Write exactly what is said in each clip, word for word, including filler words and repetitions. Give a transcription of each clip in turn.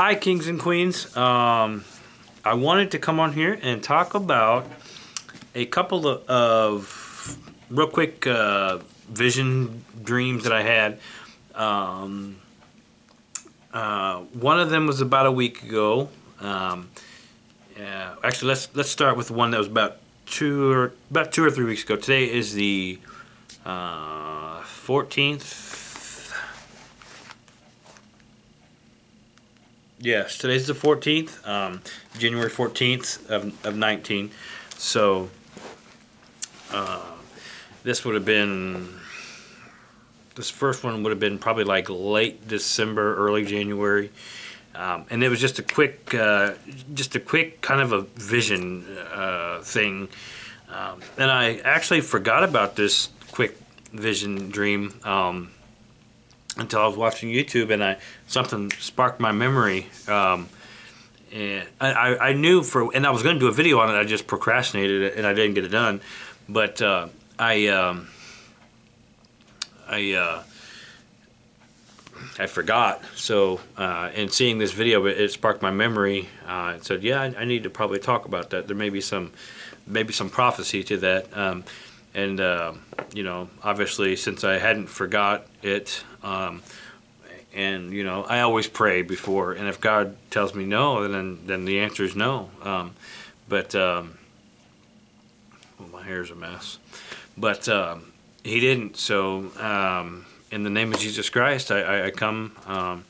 Hi, kings and queens. Um, I wanted to come on here and talk about a couple of, of real quick uh, vision dreams that I had. Um, uh, one of them was about a week ago. Um, uh, actually, let's let's start with one that was about two or about two or three weeks ago. Today is the uh, fourteenth. Yes, today's the fourteenth, um, January fourteenth of, of nineteen. So uh, this would have been, this first one would have been probably like late December, early January, um, and it was just a quick, uh, just a quick kind of a vision uh, thing. Um, and I actually forgot about this quick vision dream. Um, until I was watching YouTube and I something sparked my memory. Um, and I, I knew for, and I was going to do a video on it, I just procrastinated it and I didn't get it done. But uh, I, um, I, uh, I forgot. So uh, in seeing this video, it, it sparked my memory. Uh, it said, yeah, I, I need to probably talk about that. There may be some, maybe some prophecy to that. Um, and, uh, you know, obviously since I hadn't forgot it, Um, and you know, I always pray before, and if God tells me no, then then the answer is no. Um, but um, well, my hair's a mess. But um, He didn't. So um, in the name of Jesus Christ, I, I, I come um,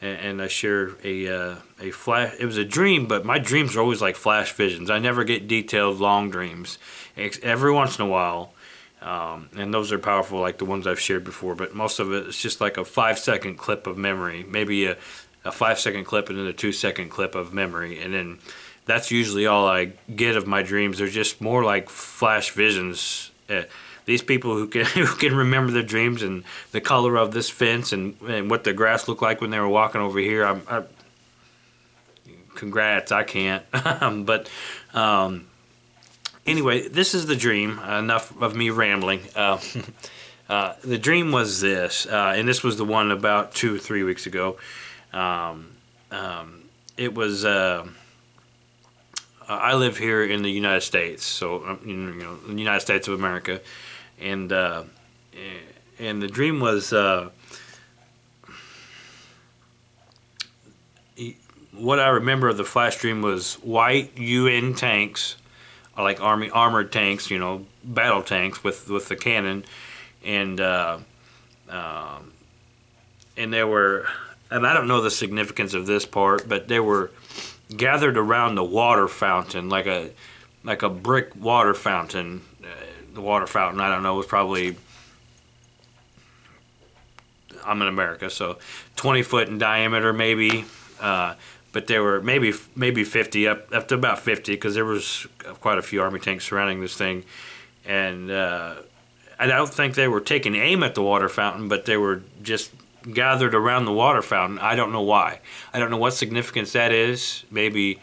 and, and I share a uh, a flash. It was a dream, but my dreams are always like flash visions. I never get detailed long dreams. Every once in a while. Um, and those are powerful, like the ones I've shared before, but most of it is just like a five second clip of memory, maybe a, a five second clip and then a two second clip of memory. And then that's usually all I get of my dreams. They're just more like flash visions. Uh, these people who can, who can remember their dreams and the color of this fence and, and what the grass looked like when they were walking over here. I'm, I, congrats, I can't. but, um, Anyway, this is the dream. Enough of me rambling. Uh, uh, the dream was this, uh, and this was the one about two or three weeks ago. Um, um, it was, uh, I live here in the United States, so, you know, the United States of America. And, uh, and the dream was, uh, what I remember of the flash dream was white U N tanks, like army armored tanks, you know, battle tanks with with the cannon, and uh, um, and there were, and I don't know the significance of this part, but they were gathered around the water fountain, like a like a brick water fountain. Uh, the water fountain, I don't know, was probably, I'm in America, so twenty foot in diameter maybe. Uh, But there were maybe maybe fifty, up up to about fifty, because there was quite a few army tanks surrounding this thing, and uh, I don't think they were taking aim at the water fountain, but they were just gathered around the water fountain. I don't know why. I don't know what significance that is. Maybe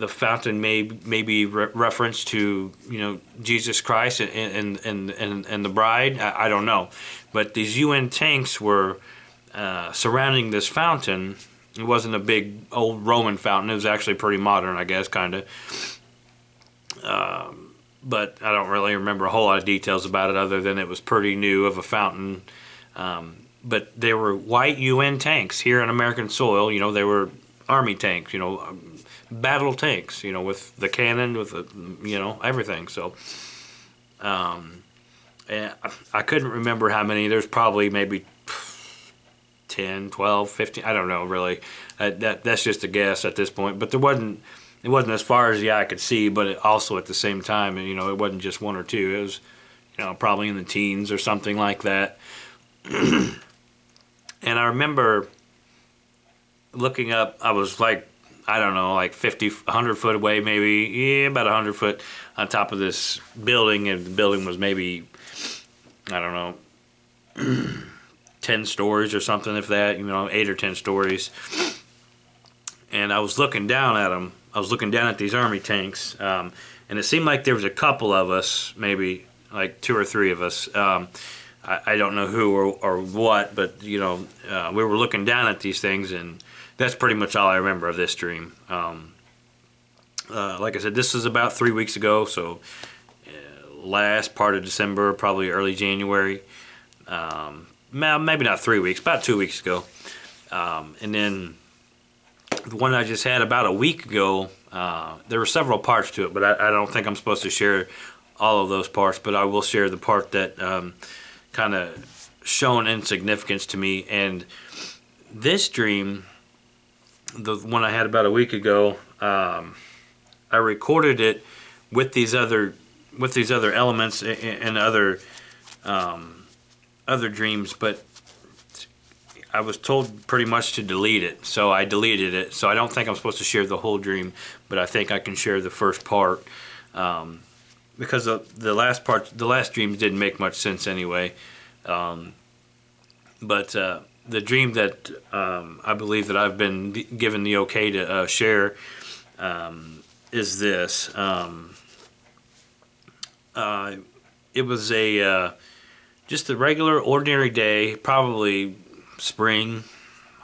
the fountain may maybe re reference to, you know, Jesus Christ and and and and, and the bride. I, I don't know, but these U N tanks were uh, surrounding this fountain. It wasn't a big old Roman fountain. It was actually pretty modern, I guess, kind of. Um, but I don't really remember a whole lot of details about it other than it was pretty new of a fountain. Um, but they were white U N tanks here on American soil. You know, they were army tanks, you know, um, battle tanks, you know, with the cannon, with, the, you know, everything. So um, and I couldn't remember how many. There's probably maybe ten, twelve, fifteen, I don't know really. Uh, that that's just a guess at this point. But there wasn't, it wasn't as far as the eye could see, but it also at the same time, and you know, it wasn't just one or two. It was, you know, probably in the teens or something like that. And I remember looking up. I was like, I don't know, like fifty, a hundred foot away, maybe, yeah, about a hundred foot on top of this building, and the building was maybe, I don't know. ten stories or something, if that, you know, eight or ten stories. And I was looking down at them. I was looking down at these army tanks, um, and it seemed like there was a couple of us, maybe like two or three of us, um, I, I don't know who or, or what, but you know, uh, we were looking down at these things, and that's pretty much all I remember of this dream. Um, uh, like I said, this was about three weeks ago, so uh, last part of December, probably early January. Um, maybe not three weeks, about two weeks ago. Um, and then the one I just had about a week ago, uh, there were several parts to it, but I, I don't think I'm supposed to share all of those parts, but I will share the part that um, kind of shown insignificance to me. And this dream, the one I had about a week ago, um, I recorded it with these other with these other elements and other um, other dreams, but I was told pretty much to delete it, so I deleted it. So I don't think I'm supposed to share the whole dream, but I think I can share the first part. Um, Because the, the last part, the last dreams didn't make much sense anyway. Um, but uh, the dream that um, I believe that I've been given the okay to uh, share um, is this. Um, uh, it was a uh, just a regular, ordinary day, probably spring.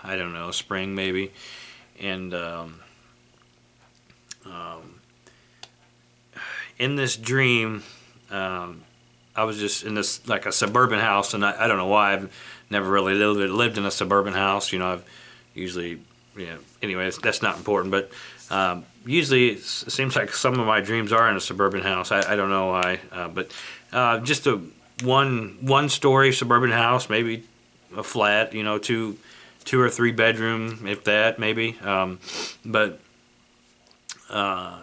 I don't know, spring maybe. And Um, um, in this dream, um, I was just in this, like a suburban house, and I, I don't know why. I've never really lived, lived in a suburban house. You know, I've usually, you know, anyway, that's not important, but um, usually it seems like some of my dreams are in a suburban house. I, I don't know why, uh, but uh, just a one, one story suburban house, maybe a flat, you know, two, two or three bedroom, if that, maybe. Um, but, uh,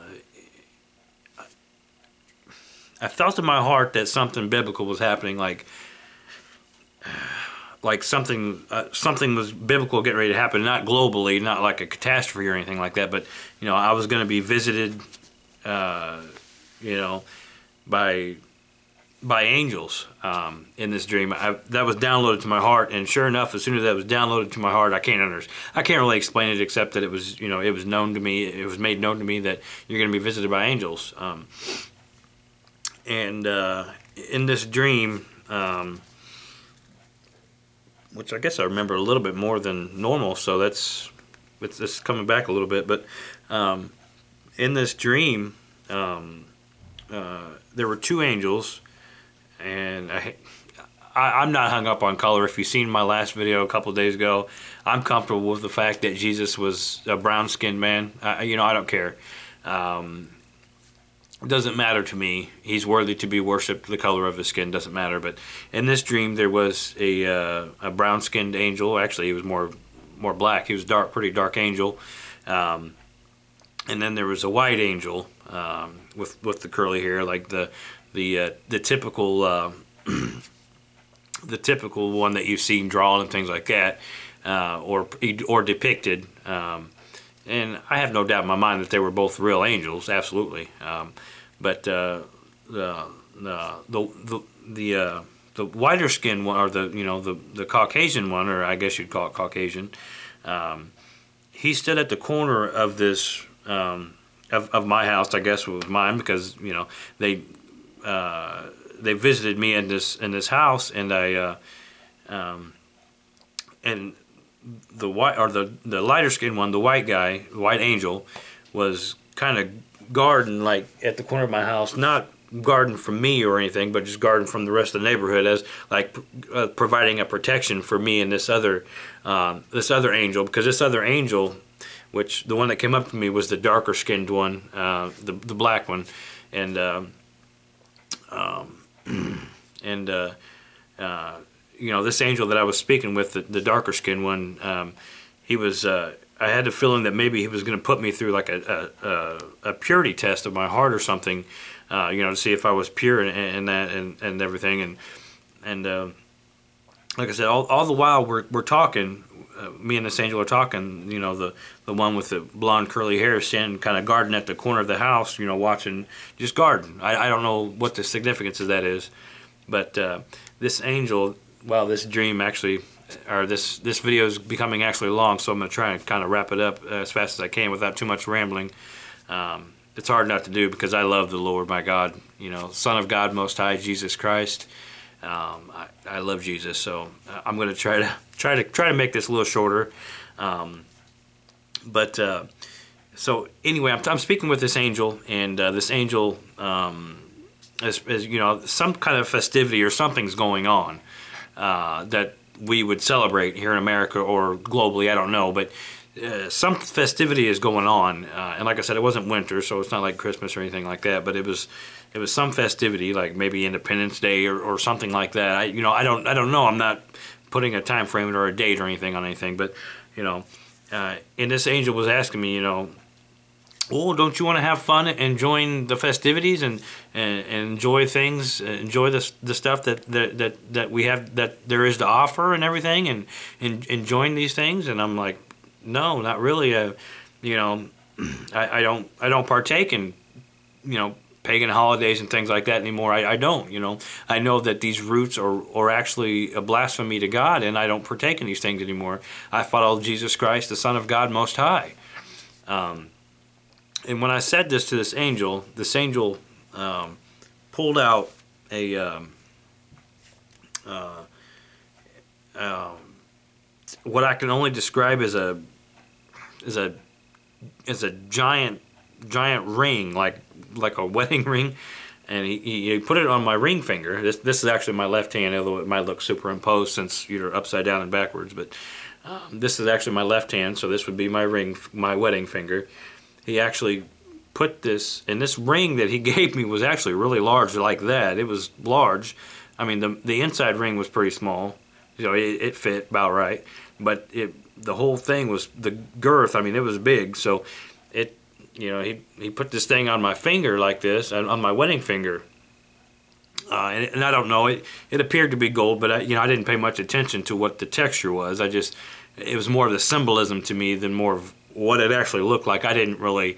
I felt in my heart that something biblical was happening, like like something uh, something was biblical getting ready to happen, not globally, not like a catastrophe or anything like that, but you know, I was going to be visited uh, you know, by by angels um, in this dream. I, that was downloaded to my heart, and sure enough, as soon as that was downloaded to my heart, I can't under, I can't really explain it, except that it was, you know, it was known to me, it was made known to me that you're going to be visited by angels. Um, And uh, in this dream, um, which I guess I remember a little bit more than normal, so that's it's, it's coming back a little bit. But um, in this dream, um, uh, there were two angels, and I, I, I'm not hung up on color. If you've seen my last video a couple days ago, I'm comfortable with the fact that Jesus was a brown-skinned man. I, you know, I don't care. Um, It doesn't matter to me. He's worthy to be worshipped. The color of his skin doesn't matter. But in this dream, there was a uh, a brown-skinned angel. Actually, he was more more black. He was dark, pretty dark angel. Um, and then there was a white angel um, with with the curly hair, like the the uh, the typical uh, the typical one that you've seen drawn and things like that, uh, or or depicted. Um, And I have no doubt in my mind that they were both real angels, absolutely. Um, but uh, the the the the, uh, the whiter skinned one, or the you know the the Caucasian one, or I guess you'd call it Caucasian, um, he stood at the corner of this um, of of my house. I guess it was mine, because you know they uh, they visited me in this in this house, and I uh, um, and. The white or the the lighter skinned one, the white guy, the white angel, was kind of guarding, like at the corner of my house, not guarding from me or anything, but just guarding from the rest of the neighborhood, as like uh, providing a protection for me and this other um, this other angel, because this other angel, which the one that came up to me was the darker skinned one, uh, the the black one, and um, um, and uh, uh, you know, this angel that I was speaking with, the, the darker skinned one, um, he was, uh, I had the feeling that maybe he was going to put me through like a, a, a purity test of my heart or something, uh, you know, to see if I was pure and, and that and, and everything. And, and uh, like I said, all, all the while we're, we're talking, uh, me and this angel are talking, you know, the, the one with the blonde curly hair standing kind of guarding at the corner of the house, you know, watching, just guarding. I, I don't know what the significance of that is, but uh, this angel... Wow, this dream actually, or this this video is becoming actually long, so I'm going to try and kind of wrap it up as fast as I can without too much rambling. Um, it's hard not to do, because I love the Lord, my God, you know, Son of God Most High, Jesus Christ. Um, I, I love Jesus, so I'm going to try to try to try to make this a little shorter. Um, but uh, so anyway, I'm, I'm speaking with this angel, and uh, this angel, um, is, is you know, some kind of festivity or something's going on uh, that we would celebrate here in America or globally. I don't know, but uh, some festivity is going on, uh, and like I said, it wasn't winter, so it's not like Christmas or anything like that. But it was. It was some festivity, like maybe Independence Day or, or something like that. I, you know, I don't, I don't know. I'm not putting a time frame or a date or anything on anything, but you know, uh, and this angel was asking me, you know, oh, don't you want to have fun and join the festivities and, and, and enjoy things, enjoy the the stuff that, that that that we have, that there is to offer and everything, and and, and join these things? And I'm like, no, not really. Uh, you know, I, I don't, I don't partake in, you know, pagan holidays and things like that anymore. I, I don't, you know. I know that these roots are, are actually a blasphemy to God, and I don't partake in these things anymore. I follow Jesus Christ, the Son of God Most High. Um, and when I said this to this angel, this angel um, pulled out a um, uh, uh, what I can only describe as a as a as a giant giant ring, like like a wedding ring, and he, he, he put it on my ring finger. This this is actually my left hand, although it might look superimposed since you're upside down and backwards. But um, this is actually my left hand, so this would be my ring, my wedding finger. He actually put this, and this ring that he gave me was actually really large, like that. It was large. I mean, the the inside ring was pretty small. You know, it, it fit about right, but it the whole thing was the girth. I mean, it was big, so it. You know, he, he put this thing on my finger like this, on my wedding finger. Uh, and, and I don't know, it, it appeared to be gold, but I, you know, I didn't pay much attention to what the texture was. I just, it was more of the symbolism to me than more of what it actually looked like. I didn't really,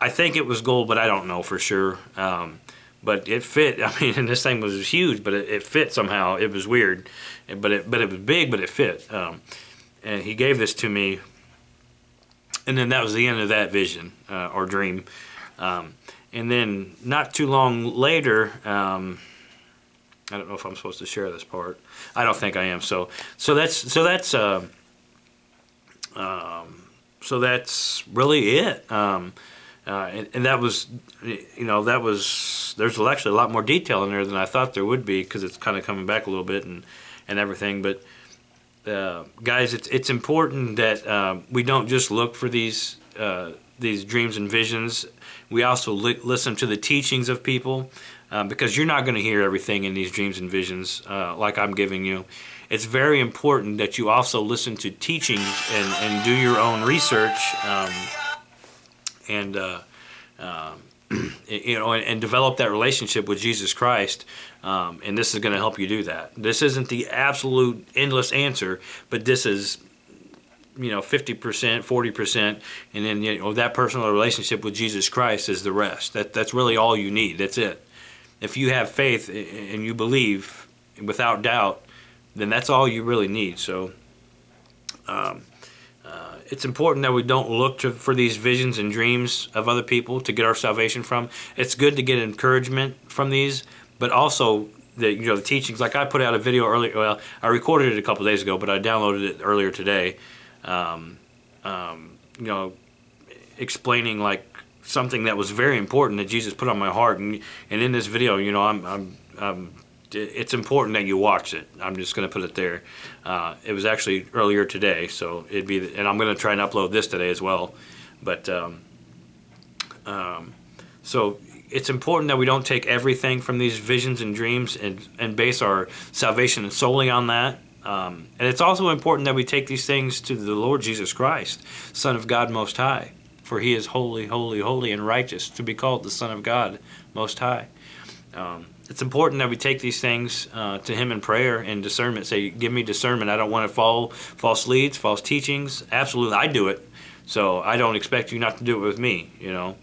I think it was gold, but I don't know for sure. Um, but it fit. I mean, and this thing was huge, but it, it fit somehow. It was weird, but it, but it was big, but it fit. Um, and he gave this to me. And then that was the end of that vision uh, or dream. Um, and then not too long later, um, I don't know if I'm supposed to share this part. I don't think I am. So, so that's so that's uh, um, so that's really it. Um, uh, and, and that was, you know, that was. There's actually a lot more detail in there than I thought there would be, because it's kind of coming back a little bit and and everything, but. Uh, guys, it's it's important that uh, we don't just look for these uh, these dreams and visions. We also li listen to the teachings of people, uh, because you're not going to hear everything in these dreams and visions uh, like I'm giving you. It's very important that you also listen to teachings and, and do your own research, um, and uh, uh, you know, and, and develop that relationship with Jesus Christ. Um, and this is going to help you do that. This isn't the absolute endless answer, but this is, you know, fifty percent, forty percent, and then, you know, that personal relationship with Jesus Christ is the rest. That, that's really all you need. That's it. If you have faith and you believe without doubt, then that's all you really need. So um, uh, it's important that we don't look to, for these visions and dreams of other people to get our salvation from. It's good to get encouragement from these, but also the, you know, the teachings. Like I put out a video earlier. Well, I recorded it a couple of days ago, but I downloaded it earlier today. Um, um, you know, explaining like something that was very important that Jesus put on my heart. And and in this video, you know, I'm, I'm, I'm it's important that you watch it. I'm just going to put it there. Uh, it was actually earlier today, so it'd be. The, and I'm going to try and upload this today as well. But um, um, so. It's important that we don't take everything from these visions and dreams and, and base our salvation solely on that. Um, and it's also important that we take these things to the Lord Jesus Christ, Son of God Most High, for He is holy, holy, holy, and righteous to be called the Son of God Most High. Um, it's important that we take these things uh, to Him in prayer and discernment. Say, give me discernment. I don't want to follow false leads, false teachings. Absolutely, I do it. So I don't expect you not to do it with me, you know.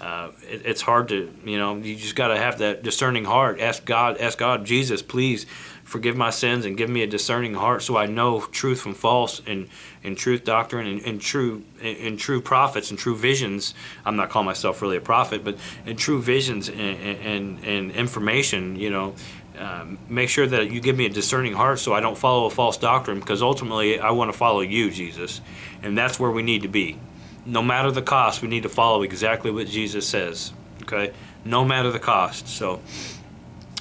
Uh, it, it's hard to, you know, you just got to have that discerning heart. Ask God, ask God, Jesus, please forgive my sins and give me a discerning heart so I know truth from false and, and truth doctrine and, and true and, and true prophets and true visions. I'm not calling myself really a prophet, but in true visions and, and, and information, you know, um, make sure that you give me a discerning heart so I don't follow a false doctrine, because ultimately I want to follow you, Jesus. And that's where we need to be. No matter the cost, we need to follow exactly what Jesus says, okay? No matter the cost. So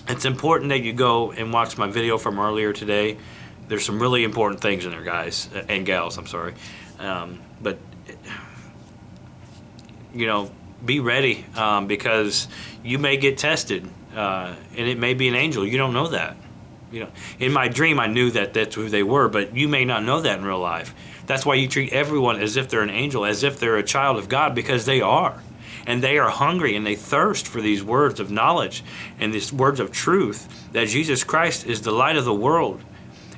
it's important that you go and watch my video from earlier today. There's some really important things in there, guys, and gals, I'm sorry. Um, but, you know, be ready, um, because you may get tested, uh, and it may be an angel. You don't know that. You know, in my dream, I knew that that's who they were, but you may not know that in real life. That's why you treat everyone as if they're an angel, as if they're a child of God, because they are. And they are hungry and they thirst for these words of knowledge and these words of truth, that Jesus Christ is the light of the world.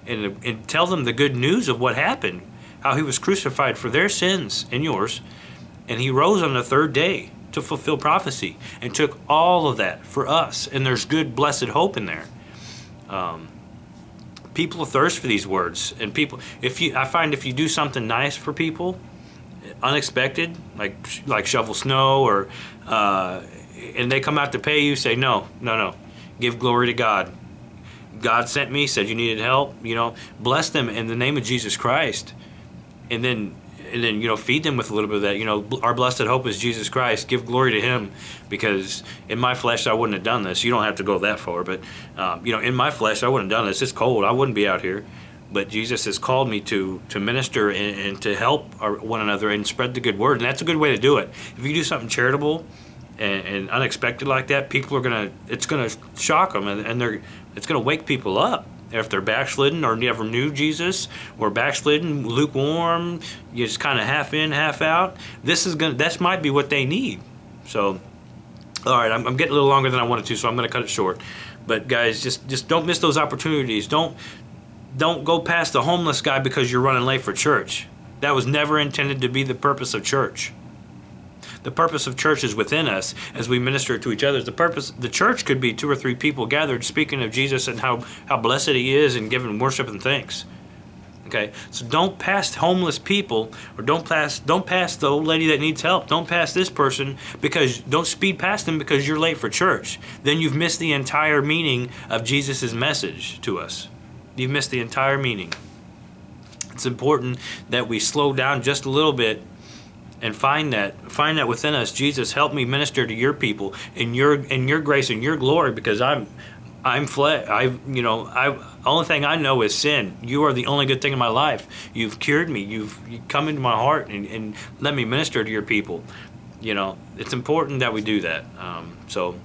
And, and tell them the good news of what happened, how he was crucified for their sins and yours, and he rose on the third day to fulfill prophecy and took all of that for us. And there's good, blessed hope in there. Um, people thirst for these words, and people, if you, I find if you do something nice for people, unexpected, like like shovel snow, or uh, and they come out to pay you, say no, no, no, give glory to God. God sent me, said you needed help, you know, bless them in the name of Jesus Christ. And then, and then, you know, feed them with a little bit of that. You know, our blessed hope is Jesus Christ. Give glory to him, because in my flesh, I wouldn't have done this. You don't have to go that far, but, um, you know, in my flesh, I wouldn't have done this. It's cold. I wouldn't be out here. But Jesus has called me to, to minister and, and to help our, one another and spread the good word. And that's a good way to do it. If you do something charitable and, and unexpected like that, people are going to, it's going to shock them, and, and they're, it's going to wake people up. If they're backslidden or never knew Jesus, or backslidden, lukewarm, you're just kind of half in, half out, this is gonna, this might be what they need. So, all right, I'm, I'm getting a little longer than I wanted to, so I'm going to cut it short. But guys, just just don't miss those opportunities. Don't don't go past the homeless guy because you're running late for church. That was never intended to be the purpose of church. The purpose of church is within us as we minister to each other. The purpose, the church could be two or three people gathered speaking of Jesus and how, how blessed he is and giving worship and thanks. Okay, so don't pass homeless people, or don't pass, don't pass the old lady that needs help. Don't pass this person, because don't speed past them because you're late for church. Then you've missed the entire meaning of Jesus's message to us. You've missed the entire meaning. It's important that we slow down just a little bit and find that, find that within us. Jesus, help me minister to your people in your, in your grace and your glory, because I'm, I'm flesh. I, you know, I, only thing I know is sin. You are the only good thing in my life. You've cured me. You've you come into my heart and, and let me minister to your people. You know, it's important that we do that. Um, so,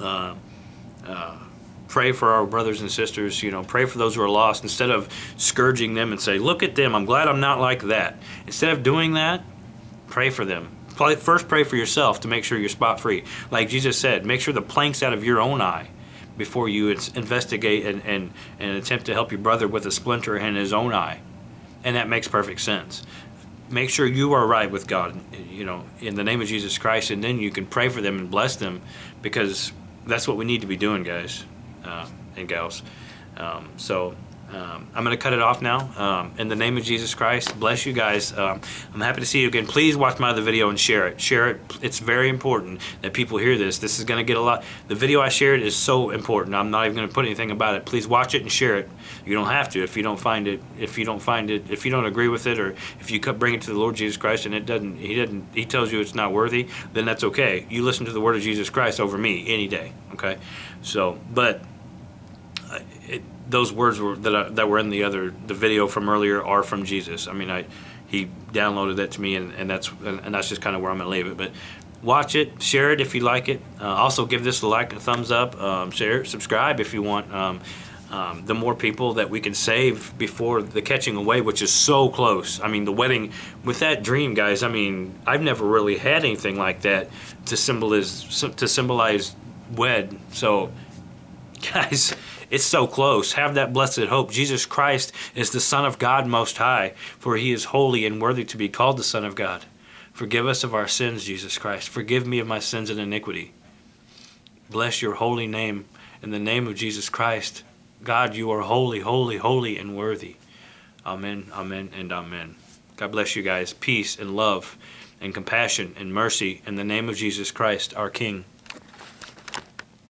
uh, uh, pray for our brothers and sisters, you know, pray for those who are lost, instead of scourging them and say, look at them, I'm glad I'm not like that. Instead of doing that, pray for them. First, pray for yourself to make sure you're spot free. Like Jesus said, make sure the plank's out of your own eye before you investigate and, and, and attempt to help your brother with a splinter in his own eye. And that makes perfect sense. Make sure you are right with God, you know, in the name of Jesus Christ, and then you can pray for them and bless them, because that's what we need to be doing, guys uh, and gals. Um, so. Um, I'm going to cut it off now. Um, in the name of Jesus Christ, bless you guys. Um, I'm happy to see you again. Please watch my other video and share it. Share it. It's very important that people hear this. This is going to get a lot. The video I shared is so important. I'm not even going to put anything about it. Please watch it and share it. You don't have to if you don't find it. If you don't find it, if you don't agree with it, or if you bring it to the Lord Jesus Christ and it doesn't, he doesn't, he tells you it's not worthy, then that's okay. You listen to the word of Jesus Christ over me any day. Okay. So, but it, those words were, that, I, that were in the other the video from earlier are from Jesus. I mean, I he downloaded that to me, and, and that's and, and that's just kind of where I'm gonna leave it. But watch it, share it if you like it. Uh, also, give this a like, a thumbs up, um, share, subscribe if you want. Um, um, the more people that we can save before the catching away, which is so close. I mean, the wedding with that dream, guys. I mean, I've never really had anything like that to symbolize to symbolize wed. So, guys. It's so close. Have that blessed hope. Jesus Christ is the Son of God Most High, for he is holy and worthy to be called the Son of God. Forgive us of our sins, Jesus Christ. Forgive me of my sins and iniquity. Bless your holy name. In the name of Jesus Christ, God, you are holy, holy, holy, and worthy. Amen, amen, and amen. God bless you guys. Peace and love and compassion and mercy in the name of Jesus Christ, our King.